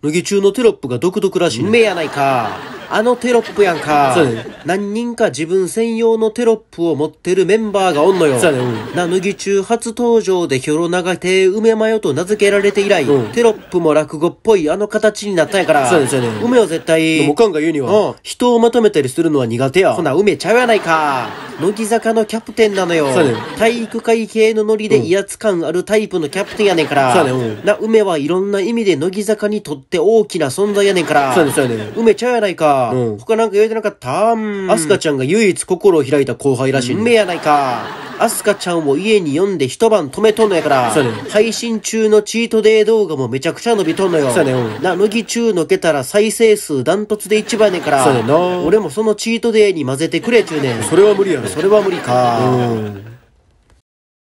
脱ぎ中のテロップが独特らしい、ね。梅やないか。あのテロップやんか。そうね、何人か自分専用のテロップを持ってるメンバーがおんのよ。そうね、うん、な脱ぎ中初登場でひょろ長手梅マヨと名付けられて以来、うん、テロップも落語っぽいあの形になったんやから。そうね、そうね。梅は絶対、もかんが言うには、うん、人をまとめたりするのは苦手や。そんな梅ちゃうやないか。乃木坂のキャプテンなのよ。そうね、体育会系のノリで威圧感あるタイプのキャプテンやねんから。そうね、うん、な梅はいろんな意味で乃木坂にとって大きな存在やねんから。そうね、そうね。梅ちゃうやないか。うん、他なんか言えてなかったん。アスカちゃんが唯一心を開いた後輩らしい、ね。梅やないか。アスカちゃんを家に呼んで一晩止めとんのやから、ね、配信中のチートデイ動画もめちゃくちゃ伸びとんのよ。そうね、うん、な、脱ぎ中のけたら再生数ダントツで一番ねんから、そうね、俺もそのチートデイに混ぜてくれちゅうねん。それは無理やね。それは無理か。うん。